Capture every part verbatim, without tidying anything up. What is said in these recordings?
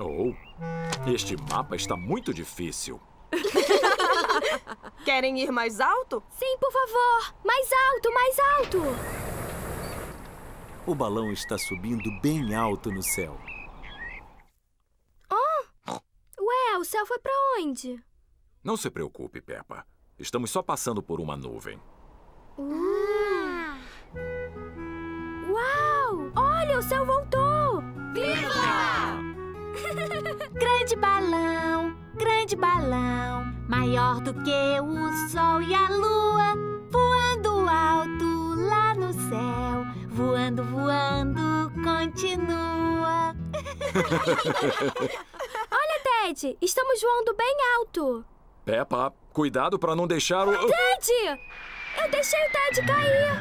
Oh, este mapa está muito difícil. Querem ir mais alto? Sim, por favor. Mais alto, mais alto. O balão está subindo bem alto no céu. Oh! Ué, o céu foi pra onde? Não se preocupe, Peppa. Estamos só passando por uma nuvem. Ah. Uau! Olha, o céu voltou! Viva! Grande balão, grande balão, maior do que o sol e a lua, voando alto lá no céu, voando, voando, continua. Olha, Ted, estamos voando bem alto. Peppa, cuidado para não deixar o... Ted! Eu deixei o Ted cair.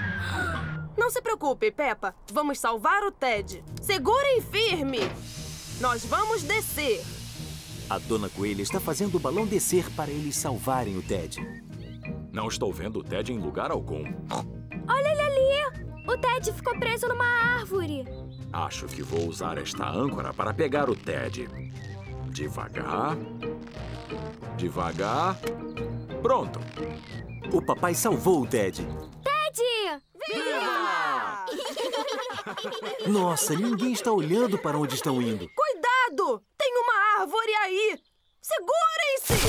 Não se preocupe, Peppa. Vamos salvar o Ted. Segurem firme. Nós vamos descer. A Dona Coelha está fazendo o balão descer para eles salvarem o Ted. Não estou vendo o Ted em lugar algum. Olha ele ali! O Ted ficou preso numa árvore. Acho que vou usar esta âncora para pegar o Ted. Devagar. Devagar. Pronto. O papai salvou o Ted. Ted! Viva! Nossa, ninguém está olhando para onde estão indo. Cuidado! Tem uma árvore aí! Segurem-se!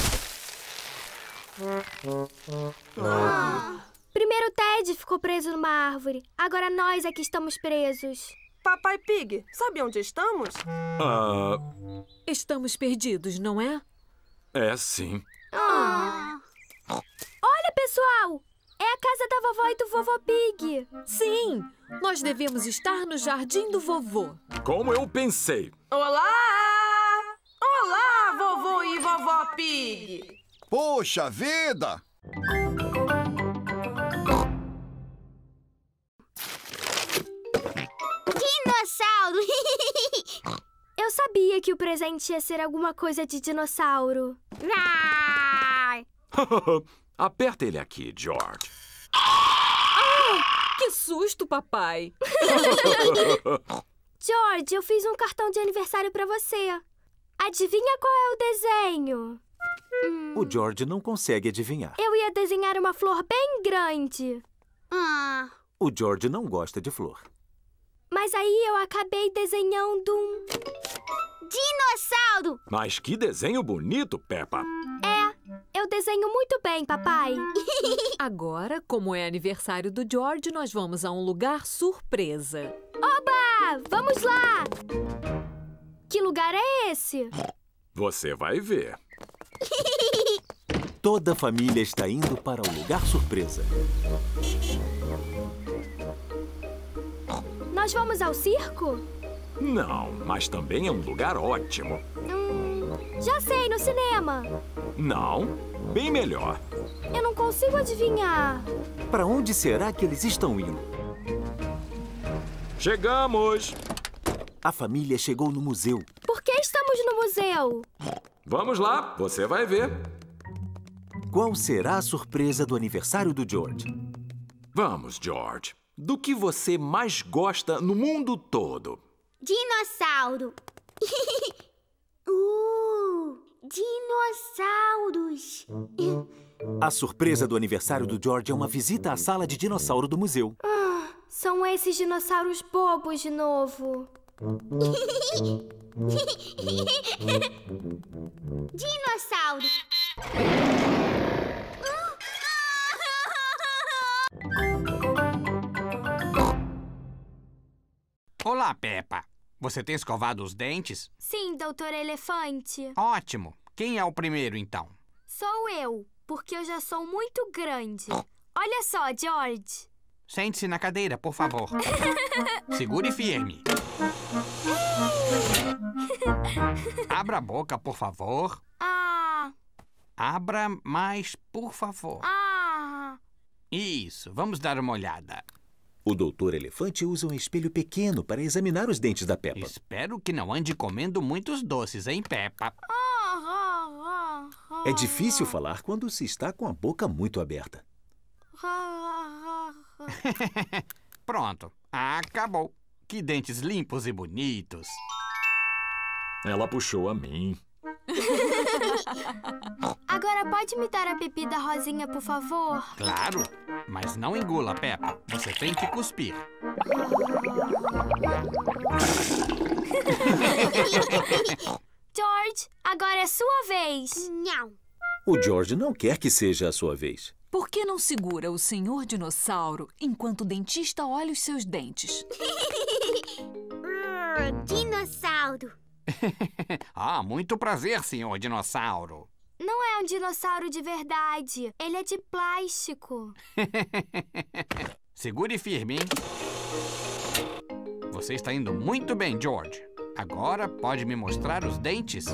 Ah. Primeiro o Ted ficou preso numa árvore. Agora nós é que estamos presos. Papai Pig, sabe onde estamos? Ah... Estamos perdidos, não é? É, sim. Ah. Olha, pessoal! É a casa da vovó e do Vovô Pig. Sim, nós devemos estar no jardim do vovô. Como eu pensei. Olá! Olá, vovô e Vovó Pig. Poxa vida! Dinossauro! Eu sabia que o presente ia ser alguma coisa de dinossauro. Aperta ele aqui, George. Ah, que susto, papai. George, eu fiz um cartão de aniversário pra você. Adivinha qual é o desenho? Hum. O George não consegue adivinhar. Eu ia desenhar uma flor bem grande. Ah. O George não gosta de flor. Mas aí eu acabei desenhando um... dinossauro! Mas que desenho bonito, Peppa. É, eu desenho muito bem, papai. Agora, como é aniversário do George, nós vamos a um lugar surpresa. Oba! Vamos lá! Que lugar é esse? Você vai ver. Toda a família está indo para o lugar surpresa. Nós vamos ao circo? Não, mas também é um lugar ótimo. Hum, já sei, no cinema. Não, bem melhor. Eu não consigo adivinhar. Para onde será que eles estão indo? Chegamos! A família chegou no museu. Por que estamos no museu? Vamos lá, você vai ver. Qual será a surpresa do aniversário do George? Vamos, George. Do que você mais gosta no mundo todo? Dinossauro. uh, dinossauros. A surpresa do aniversário do George é uma visita à sala de dinossauro do museu. Ah, são esses dinossauros bobos de novo. Dinossauro. Olá, Peppa. Você tem escovado os dentes? Sim, Doutor Elefante. Ótimo. Quem é o primeiro, então? Sou eu, porque eu já sou muito grande. Olha só, George. Sente-se na cadeira, por favor. Segure firme. Abra a boca, por favor. Ah. Abra mais, por favor. Ah. Isso. Vamos dar uma olhada. O Doutor Elefante usa um espelho pequeno para examinar os dentes da Peppa. Espero que não ande comendo muitos doces, hein, Peppa? É difícil falar quando se está com a boca muito aberta. Pronto, acabou. Que dentes limpos e bonitos. Ela puxou a mim. Agora pode me dar a bebida rosinha, por favor? Claro, mas não engula, Peppa. Você tem que cuspir. George, agora é sua vez. Não. O George não quer que seja a sua vez. Por que não segura o senhor dinossauro enquanto o dentista olha os seus dentes? hum, dinossauro. Ah, muito prazer, senhor dinossauro. Não é um dinossauro de verdade. Ele é de plástico. Segure firme, hein? Você está indo muito bem, George. Agora pode me mostrar os dentes?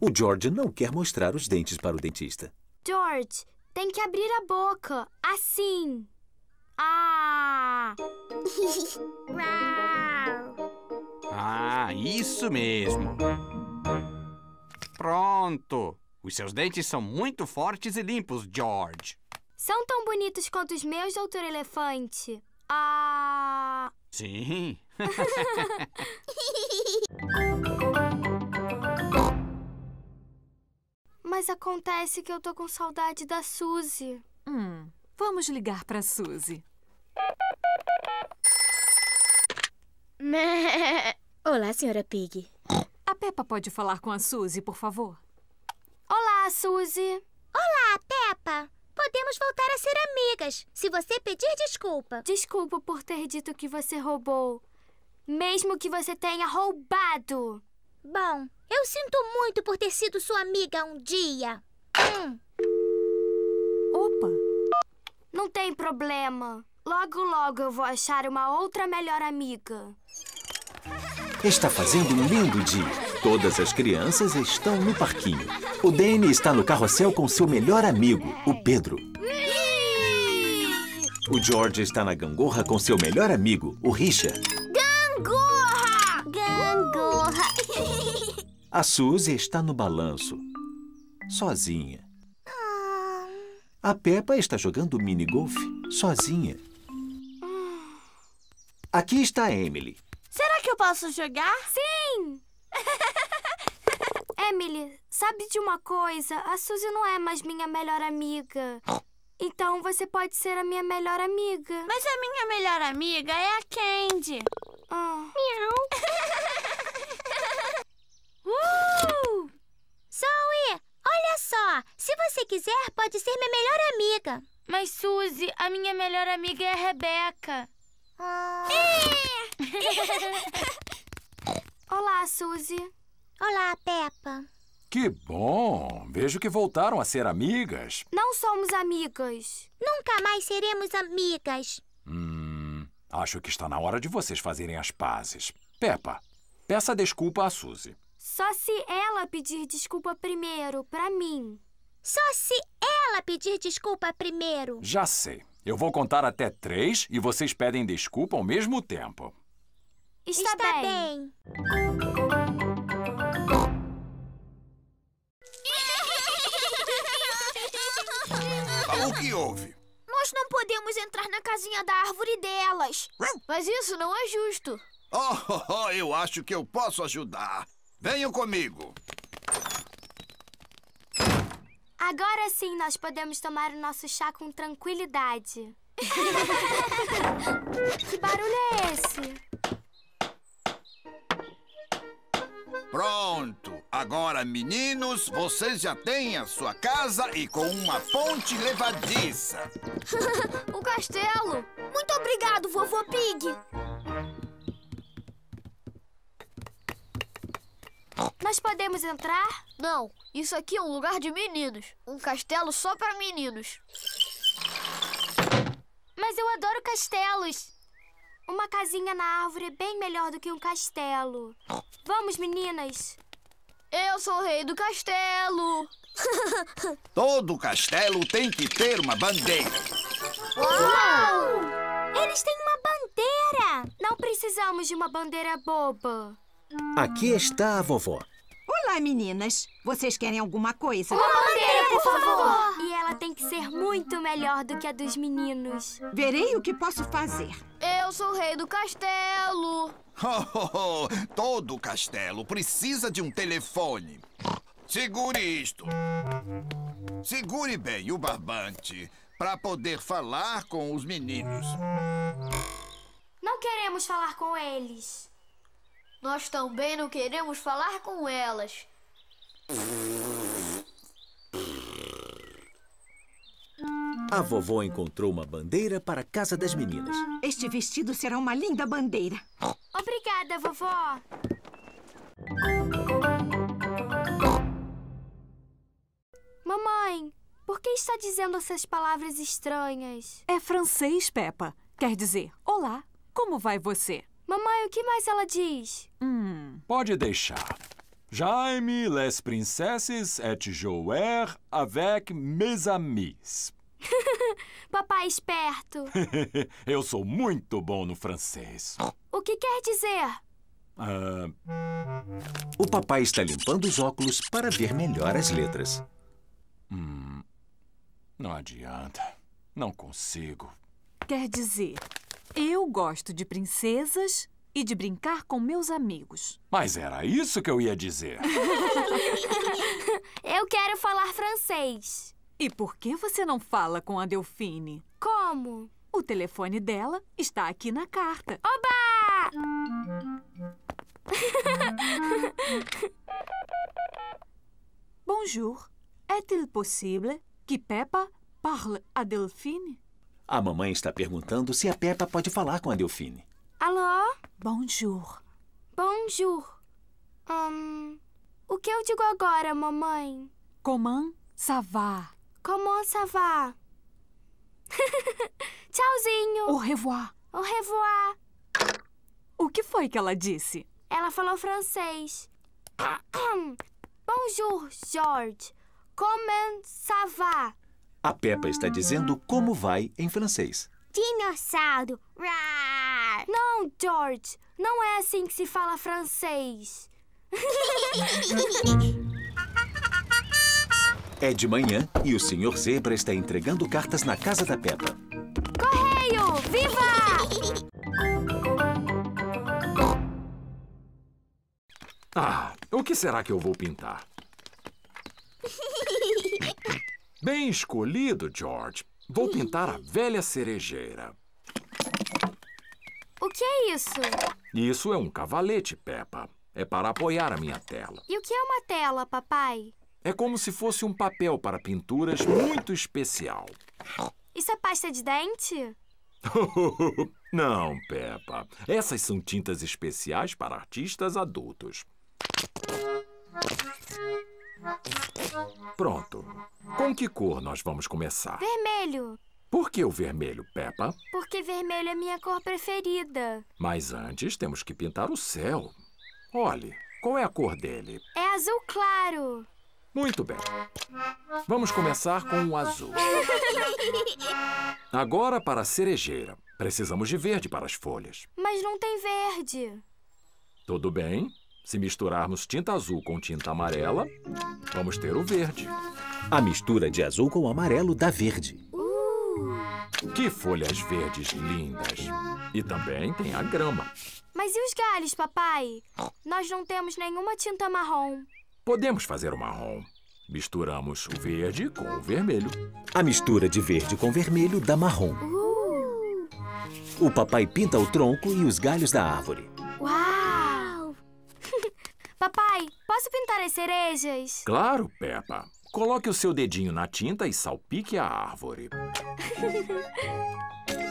O George não quer mostrar os dentes para o dentista. George, tem que abrir a boca. Assim. Ah! Ah, isso mesmo. Pronto. Os seus dentes são muito fortes e limpos, George. São tão bonitos quanto os meus, doutor Elefante. Ah! Sim. Mas acontece que eu tô com saudade da Suzy. Hum, vamos ligar pra Suzy. Olá, senhora Pig. A Peppa pode falar com a Suzy, por favor? Olá, Suzy. Olá, Peppa. Podemos voltar a ser amigas, se você pedir desculpa. Desculpa por ter dito que você roubou. Mesmo que você tenha roubado. Bom, eu sinto muito por ter sido sua amiga um dia. Hum. Opa! Não tem problema. Logo, logo eu vou achar uma outra melhor amiga. Está fazendo um lindo dia. Todas as crianças estão no parquinho. O Danny está no carrossel com seu melhor amigo, o Pedro. O George está na gangorra com seu melhor amigo, o Richard. Gangorra! Gangorra! A Suzy está no balanço, sozinha. A Peppa está jogando mini-golfe. Sozinha. Hum. Aqui está a Emily. Será que eu posso jogar? Sim! Emily, sabe de uma coisa? A Suzy não é mais minha melhor amiga. Então você pode ser a minha melhor amiga. Mas a minha melhor amiga é a Candy. Oh. Miau. uh! Zoe, olha só. Se você quiser, pode ser minha melhor amiga. Mas, Suzy, a minha melhor amiga é a Rebecca. Ah. Olá, Suzy. Olá, Peppa. Que bom! Vejo que voltaram a ser amigas. Não somos amigas. Nunca mais seremos amigas. Hum, acho que está na hora de vocês fazerem as pazes. Peppa, peça desculpa à Suzy. Só se ela pedir desculpa primeiro, pra mim. Só se ela pedir desculpa primeiro. Já sei. Eu vou contar até três e vocês pedem desculpa ao mesmo tempo. Está, Está bem. bem. O que houve? Nós não podemos entrar na casinha da árvore delas. Mas isso não é justo. Oh, oh, oh, eu acho que eu posso ajudar. Venham comigo. Agora sim nós podemos tomar o nosso chá com tranquilidade. Que barulho é esse? Pronto! Agora, meninos, vocês já têm a sua casa e com uma ponte levadiça. O castelo! Muito obrigado, Vovô Pig! Nós podemos entrar? Não, isso aqui é um lugar de meninos. Um castelo só para meninos. Mas eu adoro castelos. Uma casinha na árvore é bem melhor do que um castelo. Vamos, meninas. Eu sou o rei do castelo. Todo castelo tem que ter uma bandeira. Uau! Eles têm uma bandeira. Não precisamos de uma bandeira boba. Aqui está a vovó. Olá, meninas. Vocês querem alguma coisa? Uma bandeira, por favor. E ela tem que ser muito melhor do que a dos meninos. Verei o que posso fazer. Eu sou o rei do castelo. Oh, oh, oh. Todo castelo precisa de um telefone. Segure isto. Segure bem o barbante para poder falar com os meninos. Não queremos falar com eles. Nós também não queremos falar com elas. A vovó encontrou uma bandeira para a casa das meninas. Este vestido será uma linda bandeira. Obrigada, vovó. Mamãe, por que está dizendo essas palavras estranhas? É francês, Peppa. Quer dizer, olá, como vai você? Mamãe, o que mais ela diz? Hum. Pode deixar. J'aime les princesses et jouer avec mes amis. Papai esperto. Eu sou muito bom no francês. O que quer dizer? Uh... O papai está limpando os óculos para ver melhor as letras. Hum, não adianta. Não consigo. Quer dizer, eu gosto de princesas... e de brincar com meus amigos. Mas era isso que eu ia dizer. Eu quero falar francês. E por que você não fala com a Delphine? Como? O telefone dela está aqui na carta. Oba! Bonjour. Est-il possible que Peppa parle à Delphine? A mamãe está perguntando se a Peppa pode falar com a Delphine. Alô? Bonjour. Bonjour. Hum, o que eu digo agora, mamãe? Comment ça va? Comment ça va? Tchauzinho. Au revoir. Au revoir. O que foi que ela disse? Ela falou francês. Bonjour, George. Comment ça va? A Peppa está dizendo como vai em francês. Dinossauro. Rar. Não, George. Não é assim que se fala francês. É de manhã e o senhor Zebra está entregando cartas na casa da Peppa. Correio! Viva! Ah, o que será que eu vou pintar? Bem escolhido, George. Vou pintar a velha cerejeira. O que é isso? Isso é um cavalete, Peppa. É para apoiar a minha tela. E o que é uma tela, papai? É como se fosse um papel para pinturas muito especial. Isso é pasta de dente? Não, Peppa. Essas são tintas especiais para artistas adultos. Pronto. Com que cor nós vamos começar? Vermelho. Por que o vermelho, Peppa? Porque vermelho é minha cor preferida. Mas antes temos que pintar o céu. Olhe, qual é a cor dele? É azul claro. Muito bem. Vamos começar com o azul. Agora para a cerejeira. Precisamos de verde para as folhas. Mas não tem verde. Tudo bem. Se misturarmos tinta azul com tinta amarela, vamos ter o verde. A mistura de azul com amarelo dá verde. Uh. Que folhas verdes lindas! E também tem a grama. Mas e os galhos, papai? Nós não temos nenhuma tinta marrom. Podemos fazer o marrom. Misturamos o verde com o vermelho. A mistura de verde com vermelho dá marrom. Uh. O papai pinta o tronco e os galhos da árvore. Uau! Papai, posso pintar as cerejas? Claro, Peppa. Coloque o seu dedinho na tinta e salpique a árvore.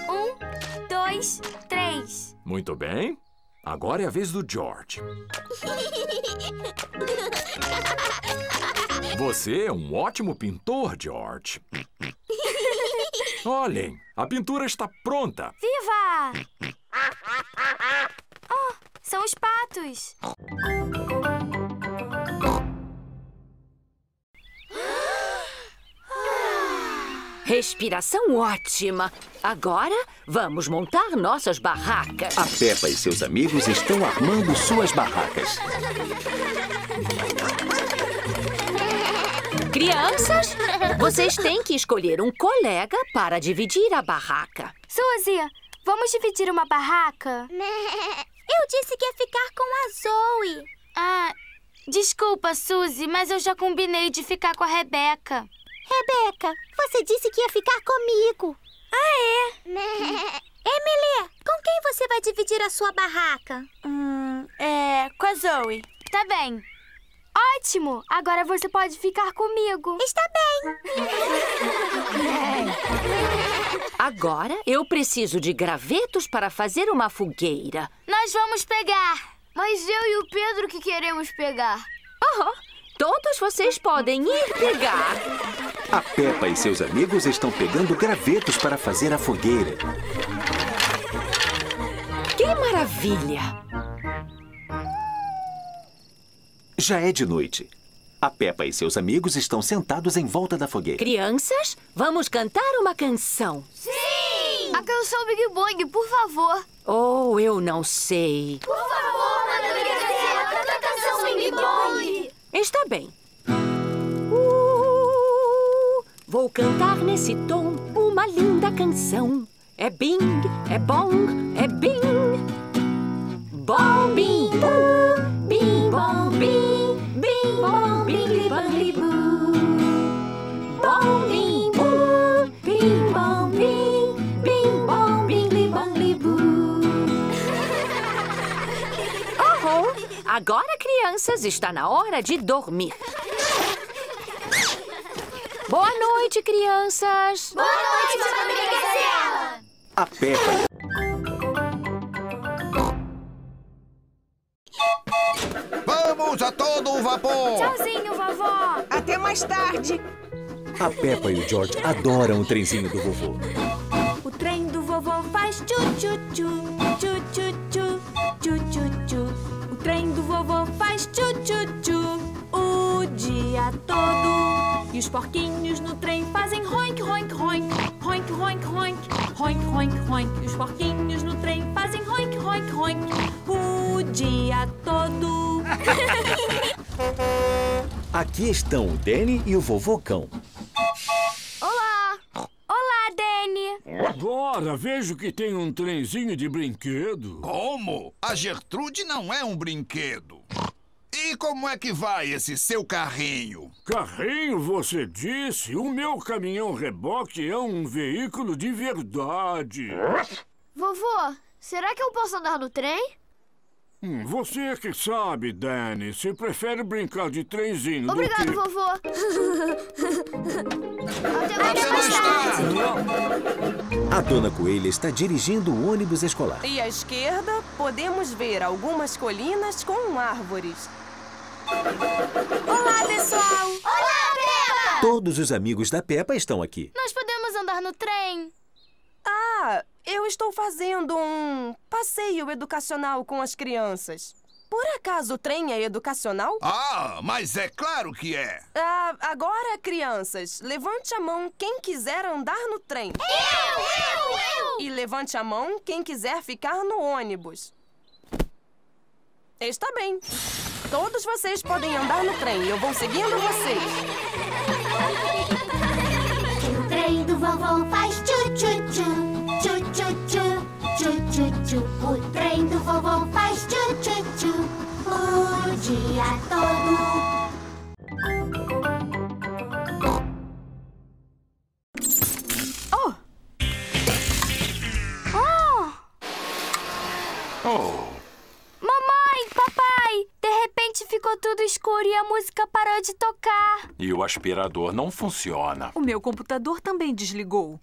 Um, dois, três. Muito bem. Agora é a vez do George. Você é um ótimo pintor, George. Olhem, a pintura está pronta. Viva! Oh, são os patos. Respiração ótima. Agora, vamos montar nossas barracas. A Peppa e seus amigos estão armando suas barracas. Crianças, vocês têm que escolher um colega para dividir a barraca. Suzy, Vamos dividir uma barraca? Eu disse que ia ficar com a Zoe. Ah, desculpa, Suzy, mas eu já combinei de ficar com a Rebecca. Rebecca, você disse que ia ficar comigo. Ah, é? Emily, com quem você vai dividir a sua barraca? Hum, é, com a Zoe. Tá bem. Ótimo! Agora você pode ficar comigo. Está bem. Agora eu preciso de gravetos para fazer uma fogueira. Nós vamos pegar. Mas eu e o Pedro que queremos pegar. Oh, todos vocês podem ir pegar. A Peppa e seus amigos estão pegando gravetos para fazer a fogueira. Que maravilha! Já é de noite. A Peppa e seus amigos estão sentados em volta da fogueira. Crianças, vamos cantar uma canção. Sim! A canção Big Bang, por favor. Oh, eu não sei. Por favor, Madame Gazela, canta a canção Big Bang. Está bem. Uh, vou cantar nesse tom uma linda canção. É bing, é bom, é bing. Bom, bing, bom, bing, bom, bing. Bom, bing, bang, boo. Bom, bing, boo. Bing, bom, bing. Bing, bom, bing, bang, boo. Oh, oh! Agora, crianças, está na hora de dormir. Boa noite, crianças. Boa noite, Madame Gazela. A Peppa. Vamos a todo vapor! Tchauzinho, vovó! Até mais tarde! A Peppa e o George adoram o trenzinho do vovô. O trem do vovô faz tchu-tchu-tchu, tchu-tchu-tchu, tchu-tchu-tchu. O trem do vovô faz tchu-tchu-tchu o dia todo. E os porquinhos no trem fazem roink, roink, roink, roink, roink, roink, roink, roink, roink. E os porquinhos no trem fazem roink, roink, roink o dia todo. Aqui estão o Danny e o vovô cão. Olá! Olá, Danny! Agora vejo que tem um trenzinho de brinquedo. Como? A Gertrude não é um brinquedo. E como é que vai esse seu carrinho? Carrinho, você disse? O meu caminhão reboque é um veículo de verdade. Vovô, será que eu posso andar no trem? Hum, você que sabe, Danny. Se prefere brincar de trenzinho. Obrigado, do que... vovô. Até mais, Até mais tarde. tarde. A Dona Coelha está dirigindo o ônibus escolar. E à esquerda, podemos ver algumas colinas com árvores. Olá, pessoal! Olá, Peppa! Todos os amigos da Peppa estão aqui. Nós podemos andar no trem. Ah, eu estou fazendo um passeio educacional com as crianças. Por acaso o trem é educacional? Ah, mas é claro que é. Ah, agora, crianças, levante a mão quem quiser andar no trem. Eu, eu, eu! E levante a mão quem quiser ficar no ônibus. Está bem. Todos vocês podem andar no trem. Eu vou seguindo vocês. O trem do vovô faz tchu-tchu-tchu. Tchu-tchu-tchu, tchu-tchu-tchu. O trem do vovô faz tchu-tchu-tchu o dia todo. Oh! Oh! Oh! Mamãe, papai, de repente ficou tudo escuro e a música parou de tocar. E o aspirador não funciona. O meu computador também desligou.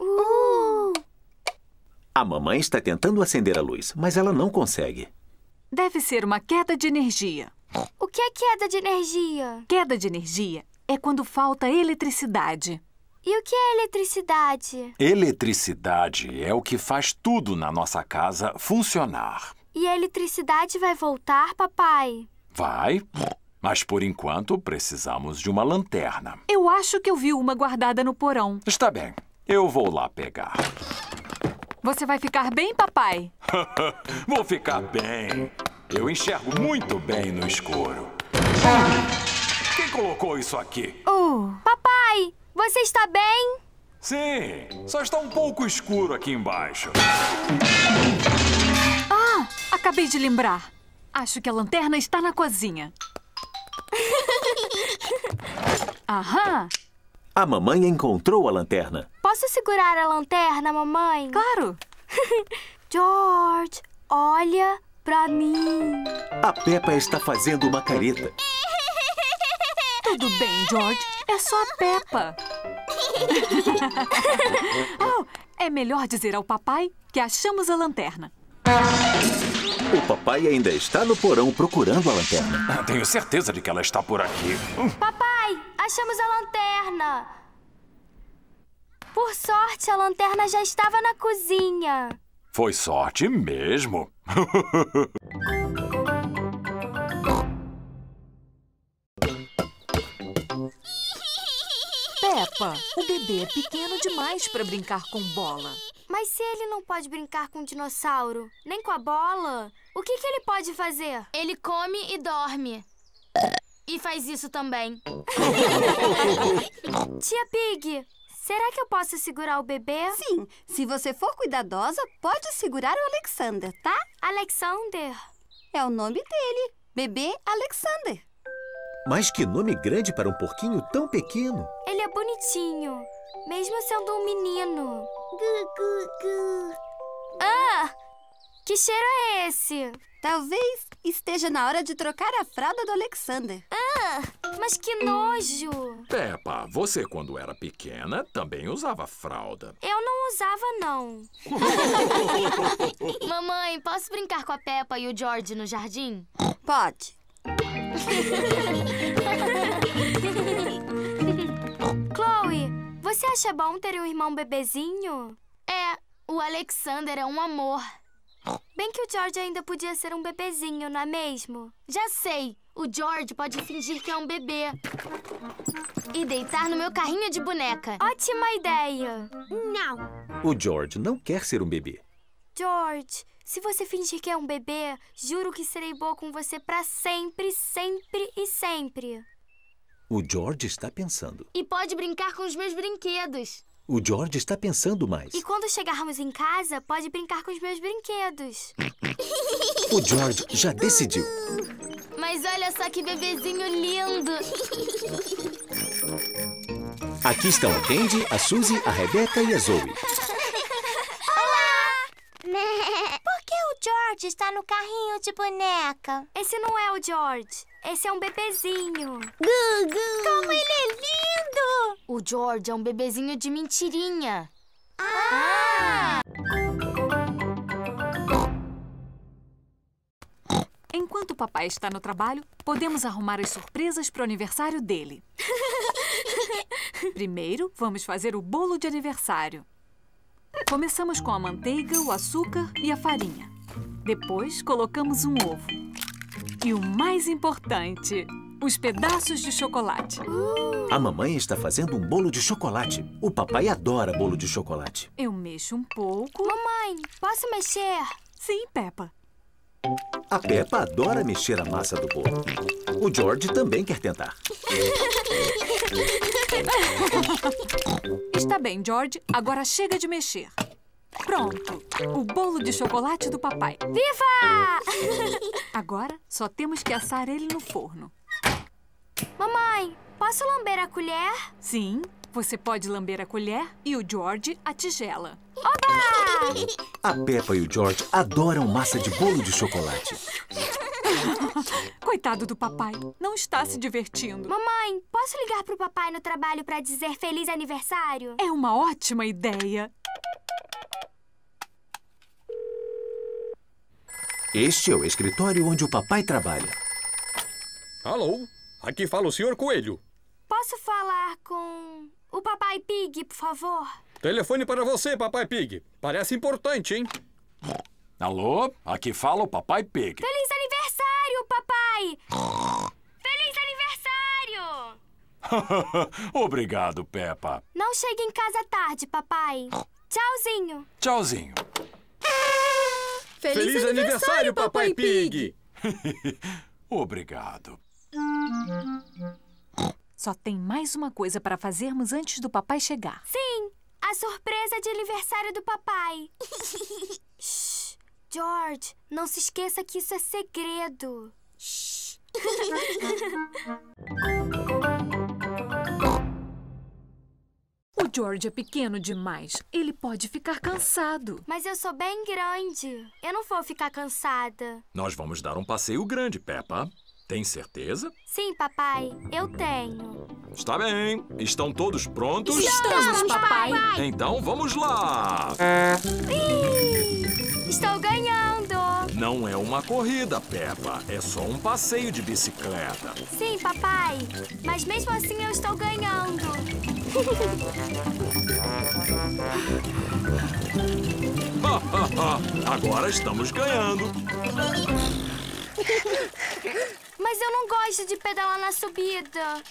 Uh! A mamãe está tentando acender a luz, mas ela não consegue. Deve ser uma queda de energia. O que é queda de energia? Queda de energia é quando falta eletricidade. E o que é eletricidade? Eletricidade é o que faz tudo na nossa casa funcionar. E a eletricidade vai voltar, papai? Vai, mas por enquanto precisamos de uma lanterna. Eu acho que eu vi uma guardada no porão. Está bem, eu vou lá pegar. Você vai ficar bem, papai? Vou ficar bem. Eu enxergo muito bem no escuro. Ah, quem colocou isso aqui? Uh, papai, você está bem? Sim, só está um pouco escuro aqui embaixo. Ah, acabei de lembrar. Acho que a lanterna está na cozinha. Aham. A mamãe encontrou a lanterna. Posso segurar a lanterna, mamãe? Claro. George, olha pra mim. A Peppa está fazendo uma careta. Tudo bem, George. É só a Peppa. Oh, é melhor dizer ao papai que achamos a lanterna. O papai ainda está no porão procurando a lanterna. Ah, tenho certeza de que ela está por aqui. Papai, achamos a lanterna. Por sorte, a lanterna já estava na cozinha. Foi sorte mesmo. Peppa, o bebê é pequeno demais para brincar com bola. Mas se ele não pode brincar com um dinossauro, nem com a bola, o que, que ele pode fazer? Ele come e dorme. E faz isso também. Tia Pig, será que eu posso segurar o bebê? Sim, se você for cuidadosa, pode segurar o Alexander, tá? Alexander? É o nome dele, bebê Alexander. Mas que nome grande para um porquinho tão pequeno. Ele é bonitinho, mesmo sendo um menino. Ah! Que cheiro é esse? Talvez esteja na hora de trocar a fralda do Alexander. Ah! Mas que nojo! Peppa, você quando era pequena também usava fralda. Eu não usava, não. Mamãe, posso brincar com a Peppa e o George no jardim? Pode. Chloe, você acha bom ter um irmão bebezinho? É, o Alexander é um amor. Bem que o George ainda podia ser um bebezinho, não é mesmo? Já sei, o George pode fingir que é um bebê e deitar no meu carrinho de boneca. Ótima ideia. Não. O George não quer ser um bebê. George, se você fingir que é um bebê, juro que serei boa com você pra sempre, sempre e sempre. O George está pensando. E pode brincar com os meus brinquedos. O George está pensando mais. E quando chegarmos em casa, pode brincar com os meus brinquedos. O George já decidiu. Mas olha só que bebezinho lindo. Aqui estão a Candy, a Suzy, a Rebecca e a Zoe. Por que o George está no carrinho de boneca? Esse não é o George. Esse é um bebezinho. Gugu. Como ele é lindo! O George é um bebezinho de mentirinha. Ah! Enquanto o papai está no trabalho, podemos arrumar as surpresas para o aniversário dele. Primeiro, vamos fazer o bolo de aniversário. Começamos com a manteiga, o açúcar e a farinha. Depois, colocamos um ovo. E o mais importante, os pedaços de chocolate. Uh! A mamãe está fazendo um bolo de chocolate. O papai adora bolo de chocolate. Eu mexo um pouco. Mamãe, posso mexer? Sim, Peppa. A Peppa adora mexer a massa do bolo. O George também quer tentar. Está bem, George. Agora chega de mexer. Pronto. O bolo de chocolate do papai. Viva! Agora só temos que assar ele no forno. Mamãe, posso lamber a colher? Sim. Você pode lamber a colher e o George a tigela. Oba! A Peppa e o George adoram massa de bolo de chocolate. Coitado do papai. Não está se divertindo. Mamãe, posso ligar pro papai no trabalho para dizer feliz aniversário? É uma ótima ideia. Este é o escritório onde o papai trabalha. Alô? Aqui fala o senhor Coelho. Posso falar com... o Papai Pig, por favor? Telefone para você, Papai Pig. Parece importante, hein? Alô? Aqui fala o Papai Pig. Feliz aniversário, papai! Feliz aniversário! Obrigado, Peppa. Não chegue em casa tarde, papai. Tchauzinho. Tchauzinho. Feliz, Feliz aniversário, aniversário, Papai Pig! Pig. Obrigado. Só tem mais uma coisa para fazermos antes do papai chegar. Sim! A surpresa de aniversário do papai. Shhh, George, não se esqueça que isso é segredo. Shhh. O George é pequeno demais. Ele pode ficar cansado. Mas eu sou bem grande. Eu não vou ficar cansada. Nós vamos dar um passeio grande, Peppa. Tem certeza? Sim, papai. Eu tenho. Está bem. Estão todos prontos? Estamos, papai. Então vamos lá. Ih, estou ganhando. Não é uma corrida, Peppa. É só um passeio de bicicleta. Sim, papai. Mas mesmo assim eu estou ganhando. Agora estamos ganhando. Mas eu não gosto de pedalar na subida.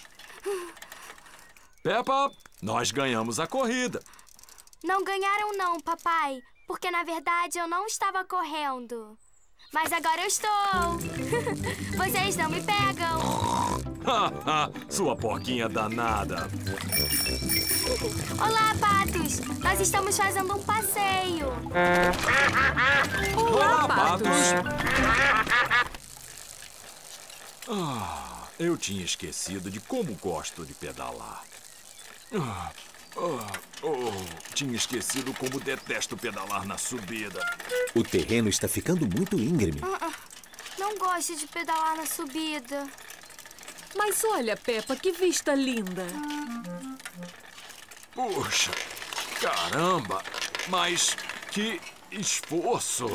Peppa, nós ganhamos a corrida. Não ganharam não, papai. Porque, na verdade, eu não estava correndo. Mas agora eu estou. Vocês não me pegam. Sua porquinha danada. Olá, patos. Nós estamos fazendo um passeio. Olá, patos. Ah, eu tinha esquecido de como gosto de pedalar. Ah, ah, oh, tinha esquecido como detesto pedalar na subida. O terreno está ficando muito íngreme. Ah, ah, não gosto de pedalar na subida. Mas olha, Peppa, que vista linda. Puxa, caramba, mas que esforço.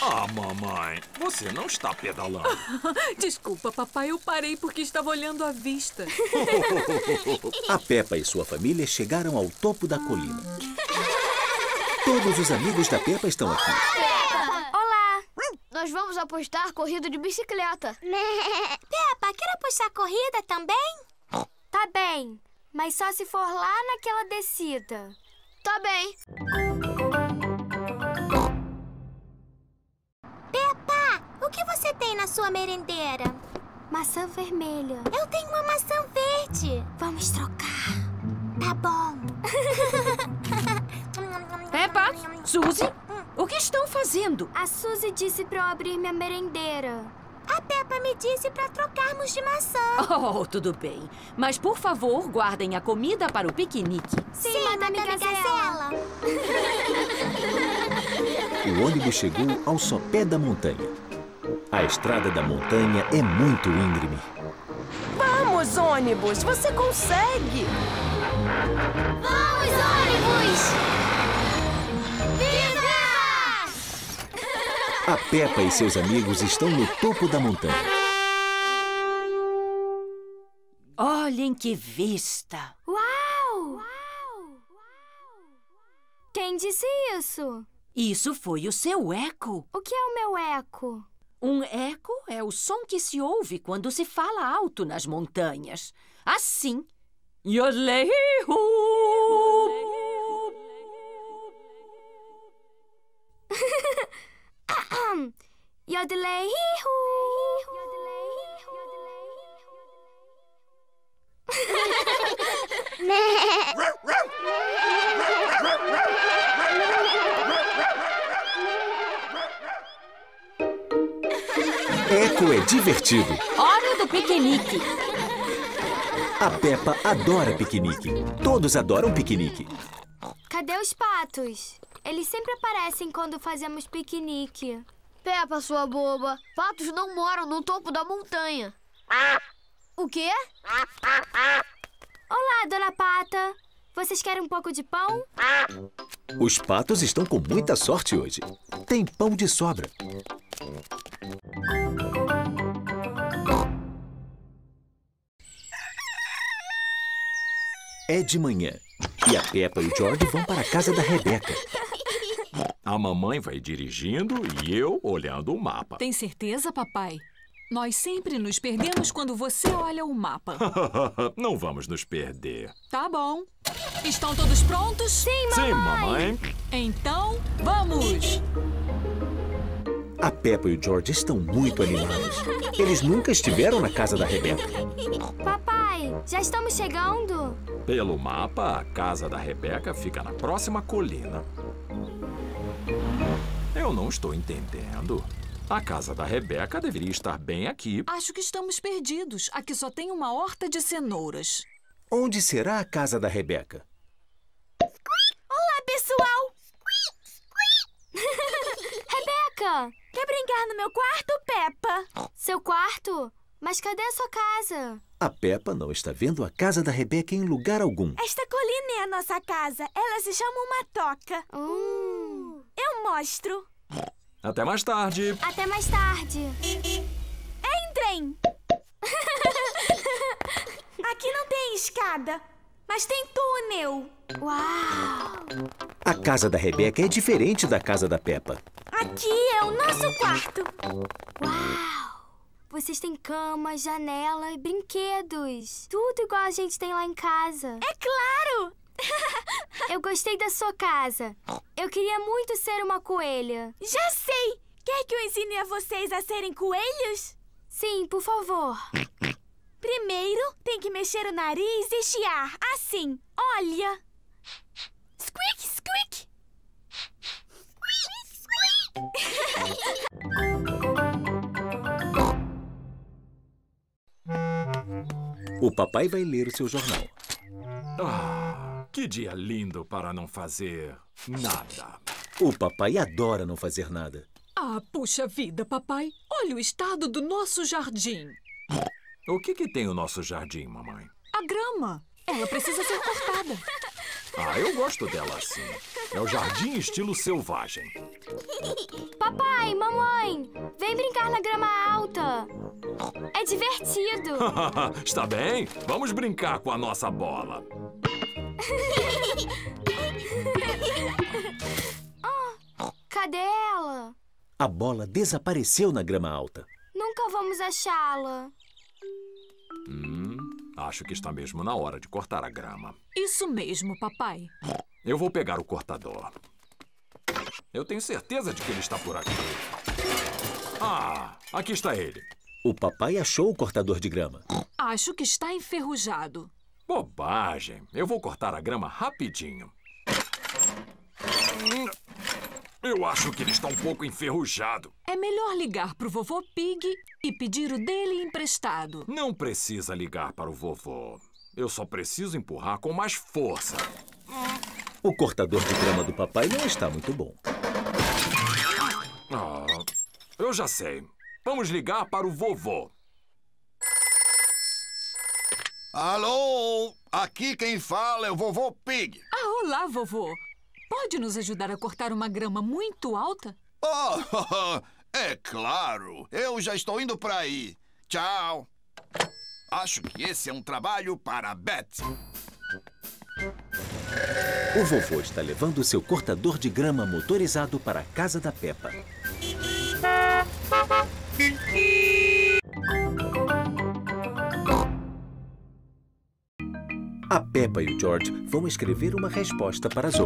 Ah, mamãe, você não está pedalando. Desculpa, papai, eu parei porque estava olhando a vista. A Peppa e sua família chegaram ao topo da colina. Todos os amigos da Peppa estão aqui. Peppa! Olá! Nós vamos apostar corrida de bicicleta. Peppa, quer apostar corrida também? Tá bem, mas só se for lá naquela descida. Tá bem. O que você tem na sua merendeira? Maçã vermelha. Eu tenho uma maçã verde. Vamos trocar. Tá bom. Peppa, Suzy, o que estão fazendo? A Suzy disse pra eu abrir minha merendeira. A Peppa me disse pra trocarmos de maçã. Oh, tudo bem. Mas, por favor, guardem a comida para o piquenique. Sim, Sim Madame Gazela. O ônibus chegou ao sopé da montanha. A estrada da montanha é muito íngreme. Vamos, ônibus! Você consegue! Vamos, ônibus! Viva! A Peppa e seus amigos estão no topo da montanha. Olhem que vista! Uau! Uau! Quem disse isso? Isso foi o seu eco. O que é o meu eco? Um eco é o som que se ouve quando se fala alto nas montanhas. Assim. Eco é divertido. Hora do piquenique. A Peppa adora piquenique. Todos adoram piquenique. Cadê os patos? Eles sempre aparecem quando fazemos piquenique. Peppa, sua boba. Patos não moram no topo da montanha. O quê? Olá, Dona Pata. Vocês querem um pouco de pão? Os patos estão com muita sorte hoje. Tem pão de sobra. É de manhã. E a Peppa e o George vão para a casa da Rebecca. A mamãe vai dirigindo e eu olhando o mapa. Tem certeza, papai? Nós sempre nos perdemos quando você olha o mapa. Não vamos nos perder. Tá bom. Estão todos prontos? Sim, mamãe. Sim, mamãe. Então, vamos! A Peppa e o George estão muito animados. Eles nunca estiveram na casa da Rebecca. Papai, já estamos chegando? Pelo mapa, a casa da Rebecca fica na próxima colina. Eu não estou entendendo. A casa da Rebecca deveria estar bem aqui. Acho que estamos perdidos. Aqui só tem uma horta de cenouras. Onde será a casa da Rebecca? Olá, pessoal! Rebecca, quer brincar no meu quarto, Peppa? Seu quarto? Mas cadê a sua casa? A Peppa não está vendo a casa da Rebecca em lugar algum. Esta colina é a nossa casa. Ela se chama uma toca. Uh. Eu mostro. Até mais tarde. Até mais tarde. Entrem. Aqui não tem escada, mas tem túnel. Uau! A casa da Rebecca é diferente da casa da Peppa. Aqui é o nosso quarto. Uau! Vocês têm cama, janela e brinquedos. Tudo igual a gente tem lá em casa. É claro! Eu gostei da sua casa. Eu queria muito ser uma coelha. Já sei! Quer que eu ensine a vocês a serem coelhos? Sim, por favor. Primeiro, tem que mexer o nariz e chiar. Assim. Olha. Squeak, squeak. Squeak, squeak. O papai vai ler o seu jornal. Ah, que dia lindo para não fazer nada. O papai adora não fazer nada. Ah, puxa vida, papai. Olha o estado do nosso jardim. O que que tem o nosso jardim, mamãe? A grama. Ela precisa ser cortada. Ah, eu gosto dela assim. É o jardim estilo selvagem. Papai, mamãe, vem brincar na grama alta. É divertido. Está bem? Vamos brincar com a nossa bola. Ah, cadê ela? A bola desapareceu na grama alta. Nunca vamos achá-la. Hum... Acho que está mesmo na hora de cortar a grama. Isso mesmo, papai. Eu vou pegar o cortador. Eu tenho certeza de que ele está por aqui. Ah, aqui está ele. O papai achou o cortador de grama. Acho que está enferrujado. Bobagem. Eu vou cortar a grama rapidinho. Eu acho que ele está um pouco enferrujado. É melhor ligar para o vovô Pig e pedir o dele emprestado. Não precisa ligar para o vovô. Eu só preciso empurrar com mais força. O cortador de grama do papai não está muito bom. Ah, eu já sei. Vamos ligar para o vovô. Alô? Aqui quem fala é o vovô Pig. Ah, olá, vovô. Pode nos ajudar a cortar uma grama muito alta? Oh, é claro. Eu já estou indo para aí. Tchau. Acho que esse é um trabalho para a Beth. O vovô está levando seu cortador de grama motorizado para a casa da Peppa. A Peppa e o George vão escrever uma resposta para Zoe.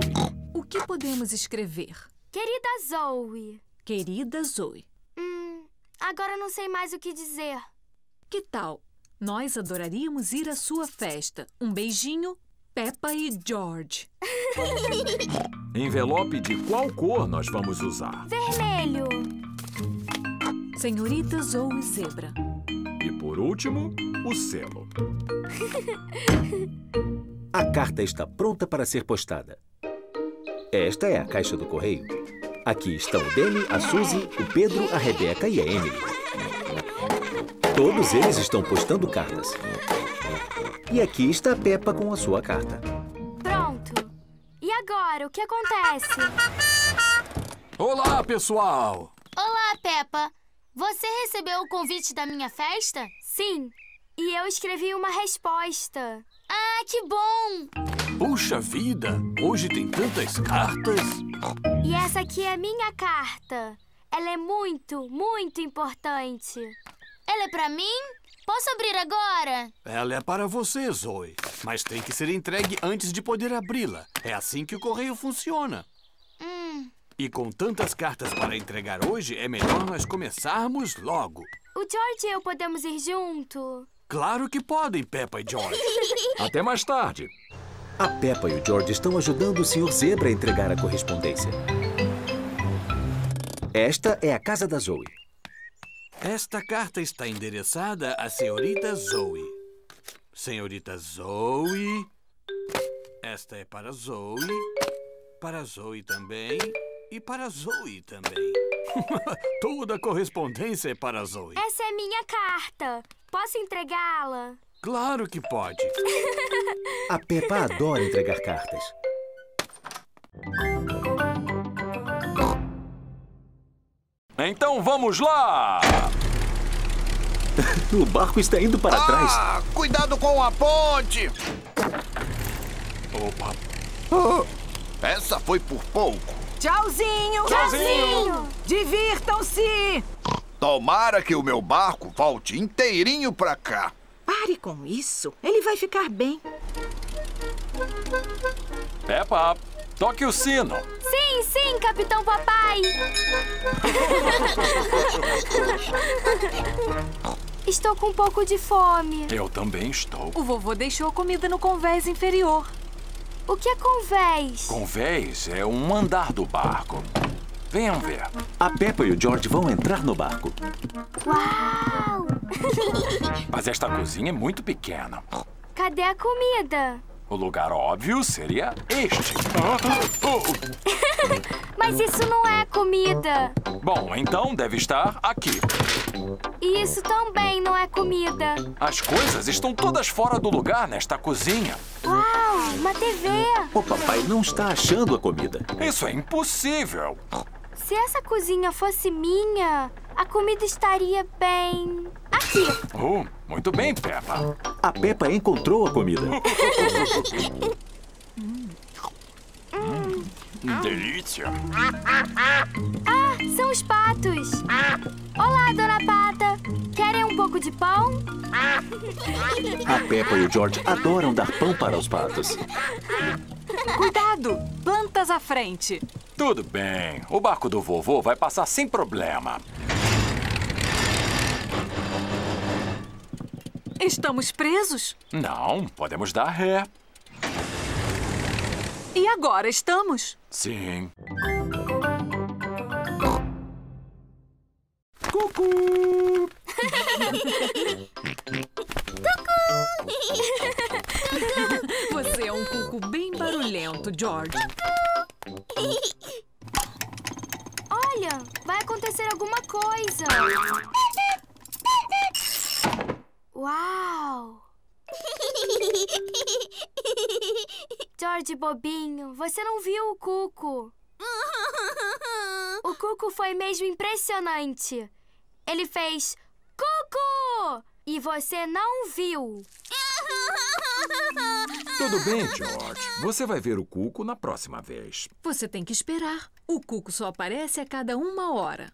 O que podemos escrever? Querida Zoe. Querida Zoe. Hum, agora não sei mais o que dizer. Que tal? Nós adoraríamos ir à sua festa. Um beijinho, Peppa e George. Envelope de qual cor nós vamos usar? Vermelho. Senhorita Zoe Zebra. E por último, o selo. A carta está pronta para ser postada. Esta é a caixa do correio. Aqui estão o Danny, a Suzy, o Pedro, a Rebecca e a Emily. Todos eles estão postando cartas. E aqui está a Peppa com a sua carta. Pronto. E agora, o que acontece? Olá, pessoal! Olá, Peppa. Você recebeu o convite da minha festa? Sim. E eu escrevi uma resposta. Ah, que bom! Puxa vida! Hoje tem tantas cartas! E essa aqui é a minha carta. Ela é muito, muito importante. Ela é pra mim? Posso abrir agora? Ela é para você, Zoe. Mas tem que ser entregue antes de poder abri-la. É assim que o correio funciona. Hum... E com tantas cartas para entregar hoje, é melhor nós começarmos logo. O George e eu podemos ir junto? Claro que podem, Peppa e George. Até mais tarde. A Peppa e o George estão ajudando o senhor Zebra a entregar a correspondência. Esta é a casa da Zoe. Esta carta está endereçada à senhorita Zoe. Senhorita Zoe... Esta é para Zoe, para Zoe também e para Zoe também. Toda a correspondência é para Zoe. Essa é minha carta. Posso entregá-la? Claro que pode. A Peppa adora entregar cartas. Então vamos lá! O barco está indo para ah, trás. Cuidado com a ponte! Opa! Oh, essa foi por pouco. Tchauzinho! Tchauzinho! Divirtam-se! Tomara que o meu barco volte inteirinho pra cá. Pare com isso. Ele vai ficar bem. Peppa, toque o sino. Sim, sim, Capitão Papai. Estou com um pouco de fome. Eu também estou. O vovô deixou a comida no convés inferior. O que é convés? Convés é um andar do barco. Venham ver. A Peppa e o George vão entrar no barco. Uau! Mas esta cozinha é muito pequena. Cadê a comida? O lugar óbvio seria este. Mas isso não é comida. Bom, então deve estar aqui. E isso também não é comida. As coisas estão todas fora do lugar nesta cozinha. Uau, uma tê vê. O papai não está achando a comida. Isso é impossível. Se essa cozinha fosse minha, a comida estaria bem... aqui. Oh, muito bem, Peppa. A Peppa encontrou a comida. Hum, delícia. Ah, são os patos. Olá, Dona Pata. Querem um pouco de pão? A Peppa e o George adoram dar pão para os patos. Cuidado! Plantas à frente. Tudo bem. O barco do vovô vai passar sem problema. Estamos presos? Não, podemos dar ré. E agora estamos? Sim. Cucu! Cucu! Você é um cucu bem barulhento, George. Cucu! Olha, vai acontecer alguma coisa. Uau! George bobinho, você não viu o cuco. O cuco foi mesmo impressionante. Ele fez cuco! E você não viu. Tudo bem, George. Você vai ver o cuco na próxima vez. Você tem que esperar. O cuco só aparece a cada uma hora.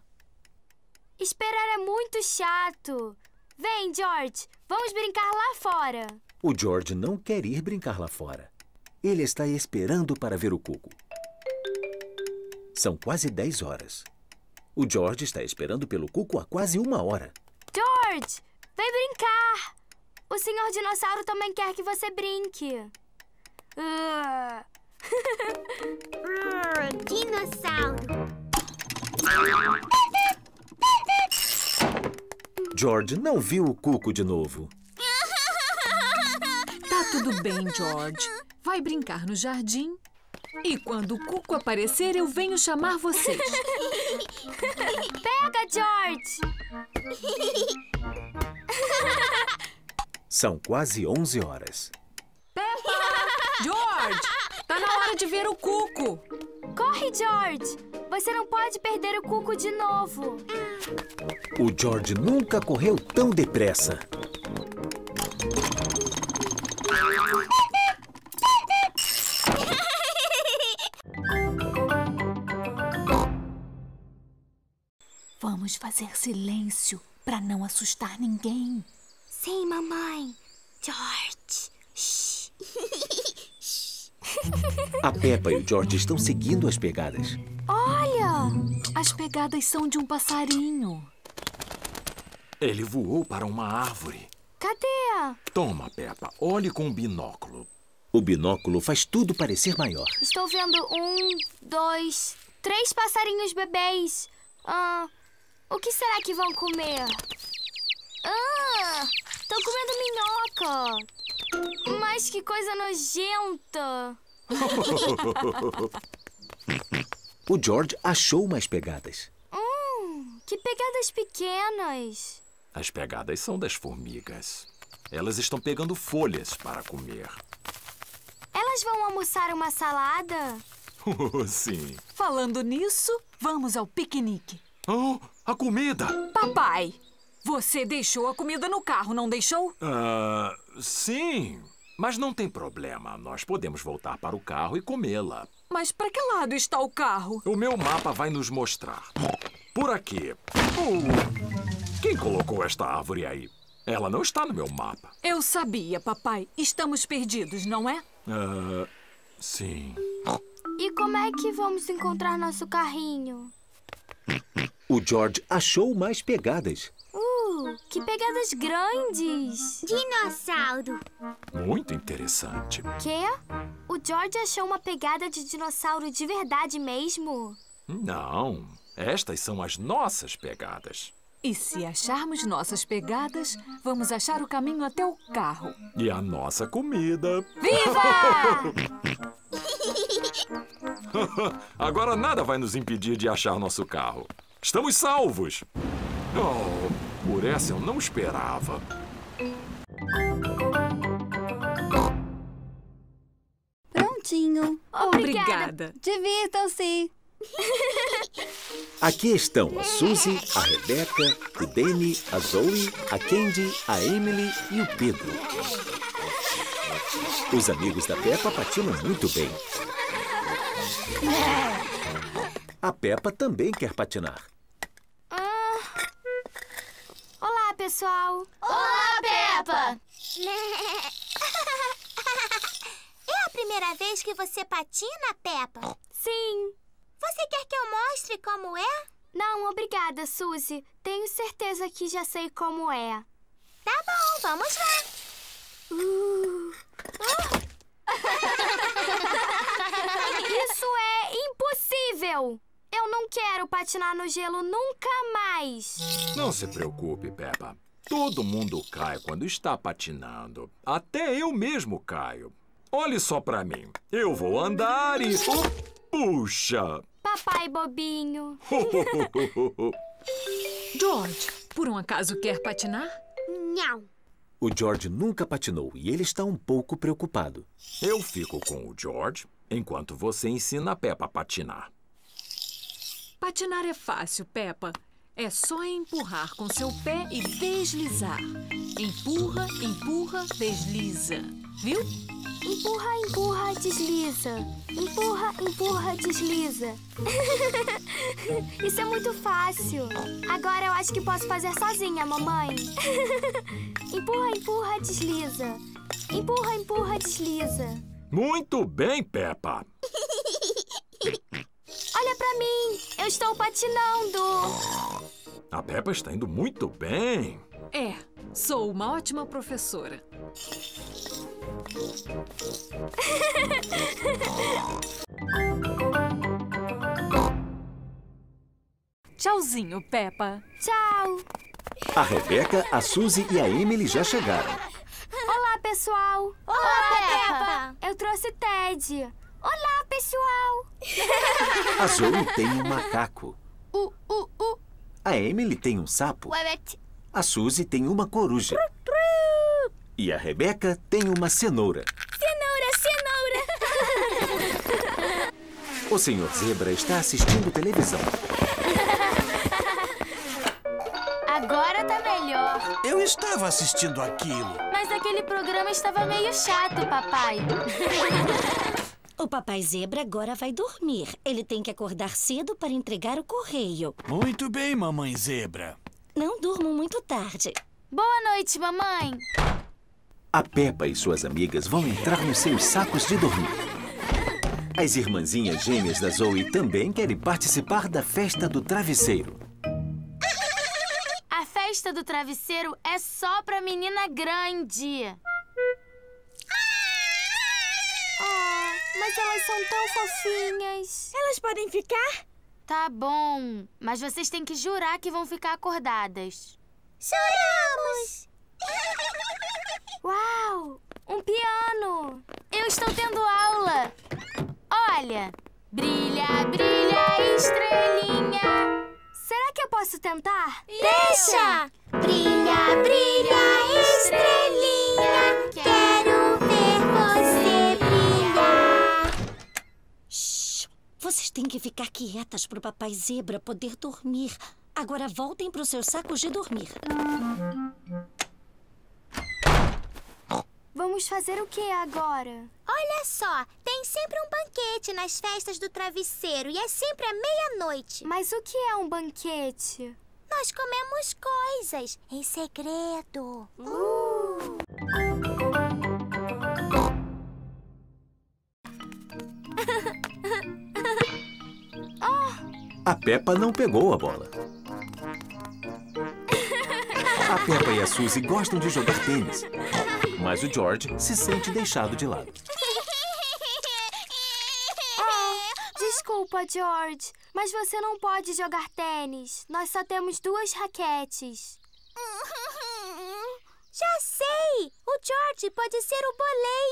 Esperar é muito chato. Vem, George. Vamos brincar lá fora. O George não quer ir brincar lá fora. Ele está esperando para ver o cuco. São quase dez horas. O George está esperando pelo cuco há quase uma hora. George, vem brincar. O senhor dinossauro também quer que você brinque. Uh... uh, dinossauro. George não viu o cuco de novo. Tudo bem, George. Vai brincar no jardim. E quando o cuco aparecer, eu venho chamar vocês. Pega, George! São quase onze horas. Peppa! George! Tá na hora de ver o cuco. Corre, George! Você não pode perder o cuco de novo. O George nunca correu tão depressa. Vamos fazer silêncio para não assustar ninguém. Sim, mamãe. George. Shhh. A Peppa e o George estão seguindo as pegadas. Olha! As pegadas são de um passarinho. Ele voou para uma árvore. Cadê? Toma, Peppa. Olhe com o binóculo. O binóculo faz tudo parecer maior. Estou vendo um, dois, três passarinhos bebês. Ah, o que será que vão comer? Ah, estão comendo minhoca. Mas que coisa nojenta. O George achou mais pegadas. Hum, que pegadas pequenas. As pegadas são das formigas. Elas estão pegando folhas para comer. Elas vão almoçar uma salada? Sim. Falando nisso, vamos ao piquenique. Oh, a comida! Papai, você deixou a comida no carro, não deixou? Ah, sim. Mas não tem problema. Nós podemos voltar para o carro e comê-la. Mas para que lado está o carro? O meu mapa vai nos mostrar. Por aqui. Uh, quem colocou esta árvore aí? Ela não está no meu mapa. Eu sabia, papai. Estamos perdidos, não é? Ah, sim. E como é que vamos encontrar nosso carrinho? O George achou mais pegadas. Uh, que pegadas grandes! Dinossauro! Muito interessante. Quê? O George achou uma pegada de dinossauro de verdade mesmo? Não. Estas são as nossas pegadas. E se acharmos nossas pegadas, vamos achar o caminho até o carro. E a nossa comida. Viva! Agora nada vai nos impedir de achar nosso carro. Estamos salvos! Oh, por essa eu não esperava. Prontinho. Obrigada. Obrigada. Divirtam-se. Aqui estão a Suzy, a Rebecca, o Danny, a Zoe, a Candy, a Emily e o Pedro. Os amigos da Peppa patinam muito bem. A Peppa também quer patinar. Ah. Olá, pessoal. Olá, Peppa. É a primeira vez que você patina, Peppa? Sim. Você quer que eu mostre como é? Não, obrigada, Suzy. Tenho certeza que já sei como é. Tá bom, vamos lá. Uh. Uh. Isso é impossível! Eu não quero patinar no gelo nunca mais. Não se preocupe, Peppa. Todo mundo cai quando está patinando. Até eu mesmo caio. Olhe só pra mim. Eu vou andar e... Oh. Puxa! Papai bobinho. George, por um acaso quer patinar? Não. O George nunca patinou e ele está um pouco preocupado. Eu fico com o George enquanto você ensina a Peppa a patinar. Patinar é fácil, Peppa. É só empurrar com seu pé e deslizar. Empurra, empurra, desliza. Viu? Empurra, empurra, desliza. Empurra, empurra, desliza. Isso é muito fácil. Agora eu acho que posso fazer sozinha, mamãe. Empurra, empurra, desliza. Empurra, empurra, desliza. Muito bem, Peppa. Olha pra mim, eu estou patinando. A Peppa está indo muito bem. É, sou uma ótima professora. Tchauzinho, Peppa. Tchau. A Rebecca, a Suzy e a Emily já chegaram. Olá, pessoal. Olá, Olá Peppa. Peppa. Eu trouxe Ted. Olá, pessoal. A Zoe tem um macaco. Uh, uh, uh. A Emily tem um sapo. Ué, a Suzy tem uma coruja. Tru, tru. E a Rebecca tem uma cenoura. Cenoura, cenoura. O senhor Zebra está assistindo televisão. Agora tá melhor. Eu estava assistindo aquilo. Mas aquele programa estava meio chato, papai. O Papai Zebra agora vai dormir. Ele tem que acordar cedo para entregar o correio. Muito bem, Mamãe Zebra. Não durmo muito tarde. Boa noite, mamãe. A Peppa e suas amigas vão entrar nos seus sacos de dormir. As irmãzinhas gêmeas da Zoe também querem participar da festa do travesseiro. A festa do travesseiro é só pra menina grande. Mas elas são tão fofinhas. Elas podem ficar? Tá bom, mas vocês têm que jurar que vão ficar acordadas. Juramos! Uau! Um piano! Eu estou tendo aula! Olha! Brilha, brilha, estrelinha! Será que eu posso tentar? Deixa! Brilha, brilha, estrelinha! Quero ver você brilhar! Shhh! Vocês têm que ficar quietas para o Papai Zebra poder dormir. Agora voltem para os seus sacos de dormir. Vamos fazer o que agora? Olha só, tem sempre um banquete nas festas do travesseiro e é sempre à meia-noite. Mas o que é um banquete? Nós comemos coisas em segredo. Uh. A Peppa não pegou a bola. A Peppa e a Suzy gostam de jogar tênis. Mas o George se sente deixado de lado. Oh, desculpa, George, mas você não pode jogar tênis. Nós só temos duas raquetes. Já sei! O George pode ser o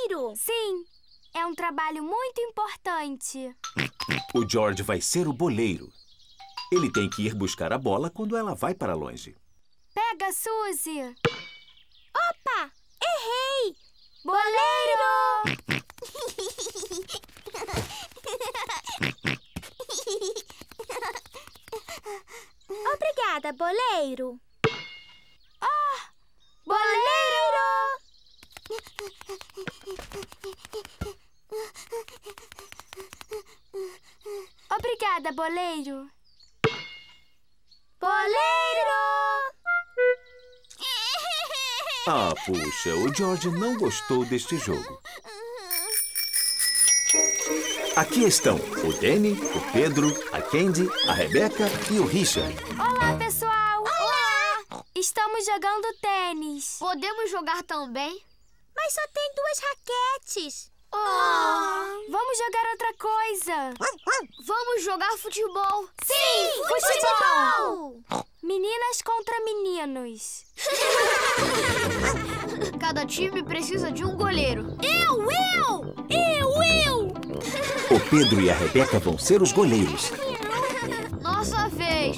boleiro. Sim, é um trabalho muito importante. O George vai ser o boleiro. Ele tem que ir buscar a bola quando ela vai para longe. Pega, Suzy! Opa! Errei! Boleiro! Obrigada, boleiro! Oh! Boleiro! Obrigada, boleiro! Boleiro! Ah, puxa, o George não gostou deste jogo. Aqui estão o Danny, o Pedro, a Candy, a Rebecca e o Richard. Olá, pessoal! Olá! Estamos jogando tênis. Podemos jogar também? Mas só tem duas raquetes. Oh. Oh. Vamos jogar outra coisa. Vamos jogar futebol. Sim, Sim futebol. futebol! Meninas contra meninos. Cada time precisa de um goleiro. Eu, eu! Eu, eu! O Pedro e a Rebecca vão ser os goleiros. Nossa vez.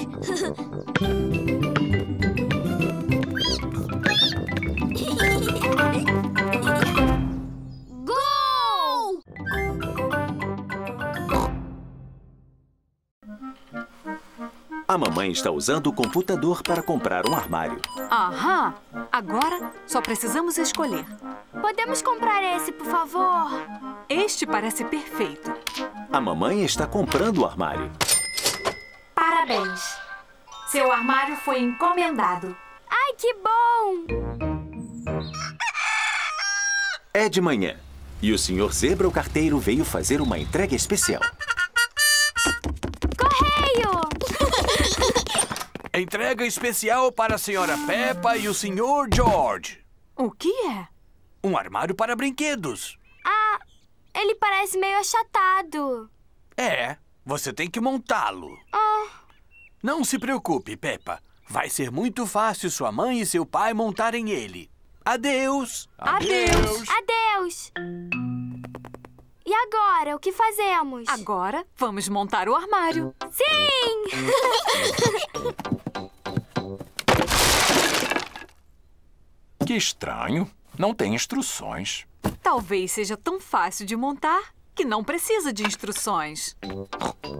A mamãe está usando o computador para comprar um armário. Aham! Agora só precisamos escolher. Podemos comprar esse, por favor? Este parece perfeito. A mamãe está comprando o armário. Parabéns! Seu armário foi encomendado. Ai, que bom! É de manhã e o senhor Zebra, o carteiro, veio fazer uma entrega especial. Entrega especial para a senhora Peppa e o senhor George. O que é? Um armário para brinquedos. Ah, ele parece meio achatado. É, você tem que montá-lo. Ah. Não se preocupe, Peppa. Vai ser muito fácil sua mãe e seu pai montarem ele. Adeus. Adeus. Adeus. Adeus. E agora, o que fazemos? Agora, vamos montar o armário. Sim! Que estranho. Não tem instruções. Talvez seja tão fácil de montar que não precisa de instruções.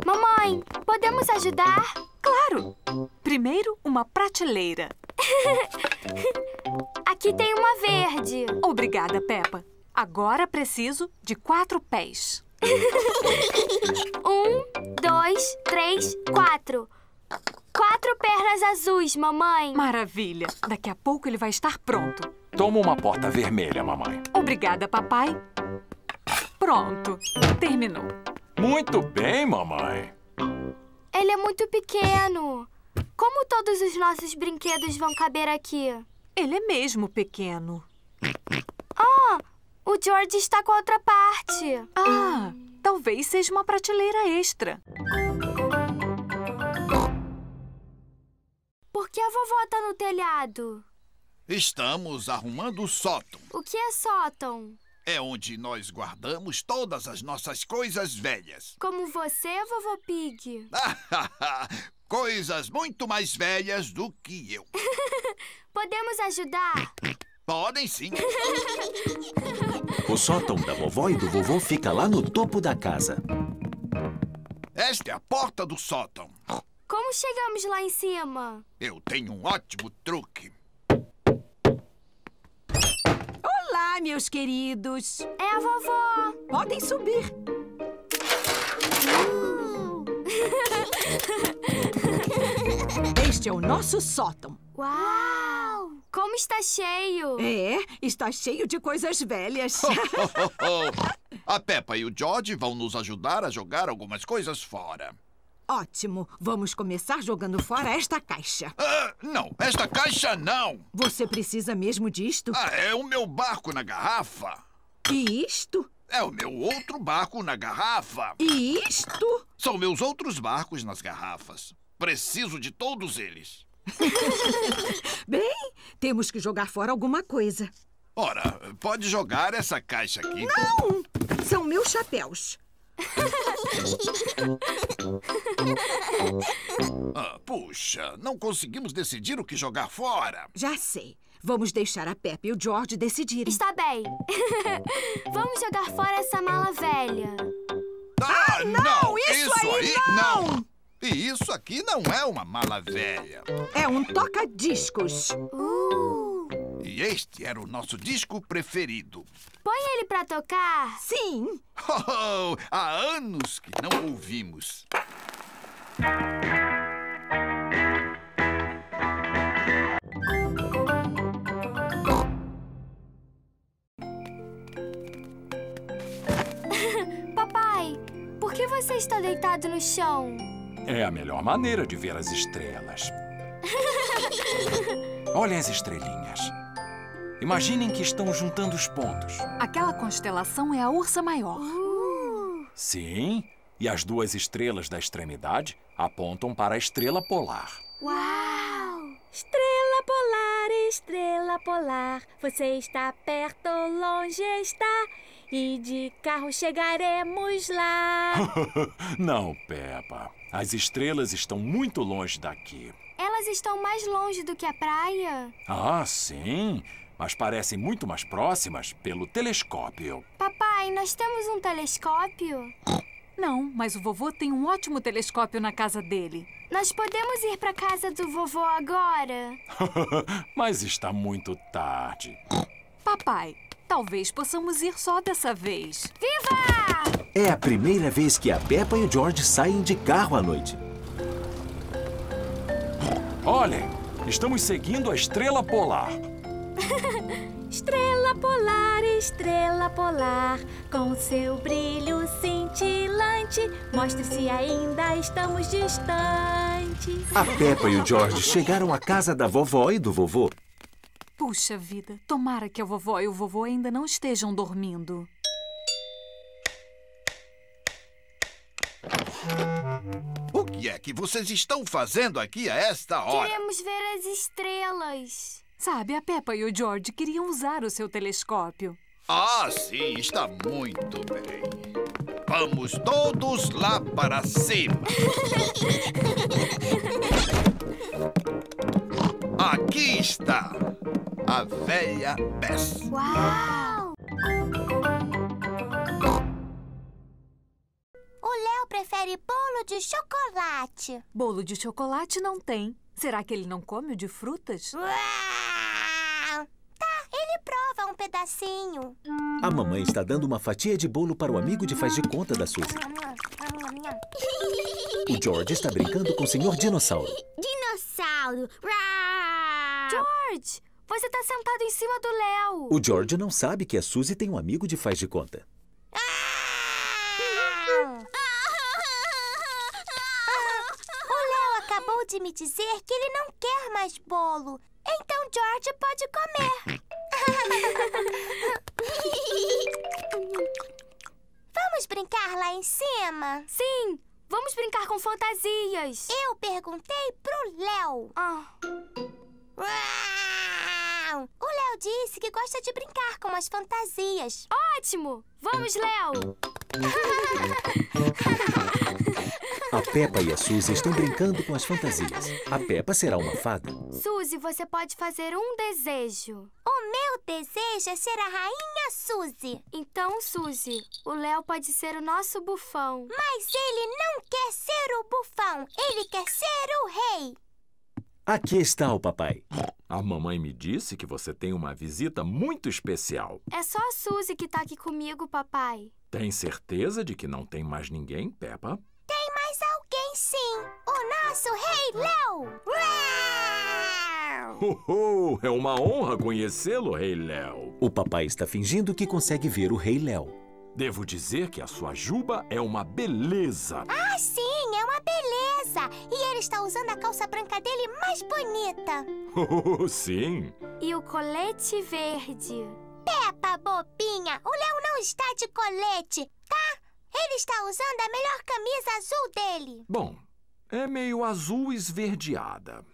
Mamãe, podemos ajudar? Claro! Primeiro, uma prateleira. Aqui tem uma verde. Obrigada, Peppa. Agora preciso de quatro pés. Um, dois, três, quatro. Quatro pernas azuis, mamãe. Maravilha. Daqui a pouco ele vai estar pronto. Toma uma porta vermelha, mamãe. Obrigada, papai. Pronto. Terminou. Muito bem, mamãe. Ele é muito pequeno. Como todos os nossos brinquedos vão caber aqui? Ele é mesmo pequeno. Ah! O George está com a outra parte. Ah, talvez seja uma prateleira extra. Por que a vovó está no telhado? Estamos arrumando o sótão. O que é sótão? É onde nós guardamos todas as nossas coisas velhas. Como você, Vovô Pig. Coisas muito mais velhas do que eu. Podemos ajudar? Podem sim. O sótão da vovó e do vovô fica lá no topo da casa. Esta é a porta do sótão. Como chegamos lá em cima? Eu tenho um ótimo truque. Olá, meus queridos. É a vovó. Podem subir. Uh. Este é o nosso sótão. Uau! Como está cheio. É, está cheio de coisas velhas. A Peppa e o George vão nos ajudar a jogar algumas coisas fora. Ótimo. Vamos começar jogando fora esta caixa. Ah, não, esta caixa não. Você precisa mesmo disto? Ah, é o meu barco na garrafa. E isto? É o meu outro barco na garrafa. E isto? São meus outros barcos nas garrafas. Preciso de todos eles. Bem, temos que jogar fora alguma coisa. Ora, pode jogar essa caixa aqui. Não! São meus chapéus. Ah, puxa, não conseguimos decidir o que jogar fora. Já sei. Vamos deixar a Peppa e o George decidirem. Está bem. Vamos jogar fora essa mala velha. Ah, ah não! não! Isso, isso aí, aí não! não! E isso aqui não é uma mala velha. É um toca-discos. Uh. E este era o nosso disco preferido. Põe ele pra tocar. Sim. Oh, oh, há anos que não ouvimos. Papai, por que você está deitado no chão? É a melhor maneira de ver as estrelas. Olhem as estrelinhas. Imaginem que estão juntando os pontos. Aquela constelação é a Ursa Maior. Uh. Sim, e as duas estrelas da extremidade apontam para a estrela polar. Uau! Estrela polar, estrela polar, você está perto ou longe está, e de carro chegaremos lá. Não, Peppa. As estrelas estão muito longe daqui. Elas estão mais longe do que a praia? Ah, sim. Mas parecem muito mais próximas pelo telescópio. Papai, nós temos um telescópio? Não, mas o vovô tem um ótimo telescópio na casa dele. Nós podemos ir para a casa do vovô agora? Mas está muito tarde. Papai, talvez possamos ir só dessa vez. Viva! É a primeira vez que a Peppa e o George saem de carro à noite. Olhem, estamos seguindo a estrela polar. Estrela polar, estrela polar, com seu brilho cintilante, mostre se ainda estamos distantes. A Peppa e o George chegaram à casa da vovó e do vovô. Puxa vida, tomara que a vovó e o vovô ainda não estejam dormindo. O que é que vocês estão fazendo aqui a esta hora? Queremos ver as estrelas. Sabe, a Peppa e o George queriam usar o seu telescópio. Ah, sim, está muito bem. Vamos todos lá para cima. Aqui está a velha Bess. Uau! O Léo prefere bolo de chocolate. Bolo de chocolate não tem. Será que ele não come o de frutas? Uau! Tá, ele prova um pedacinho. A mamãe está dando uma fatia de bolo para o amigo de faz de conta da Suzy. O George está brincando com o senhor Dinossauro. Dinossauro! Uau! George, você está sentado em cima do Léo. O George não sabe que a Suzy tem um amigo de faz de conta. Acabou de me dizer que ele não quer mais bolo. Então George pode comer. são fantasias. Eu perguntei pro Léo. Ah. O Léo disse que gosta de brincar com as fantasias. Ótimo! Vamos, Léo! A Peppa e a Suzy estão brincando com as fantasias. A Peppa será uma fada. Suzy, você pode fazer um desejo. O meu desejo é ser a rainha Suzy. Então, Suzy, o Léo pode ser o nosso bufão. Mas ele não quer ser o bufão. Ele quer ser o rei. Aqui está o papai. A mamãe me disse que você tem uma visita muito especial. É só a Suzy que tá aqui comigo, papai. Tem certeza de que não tem mais ninguém, Peppa? Tem mais alguém, sim. O nosso rei Léo. Uhul, é uma honra conhecê-lo, rei Léo. O papai está fingindo que consegue ver o rei Léo. Devo dizer que a sua juba é uma beleza. Ah, sim, é uma beleza. E ele está usando a calça branca dele mais bonita. Uhul, sim. E o colete verde. Peppa, bobinha, o Léo não está de colete, tá? Ele está usando a melhor camisa azul dele. Bom, é meio azul esverdeada.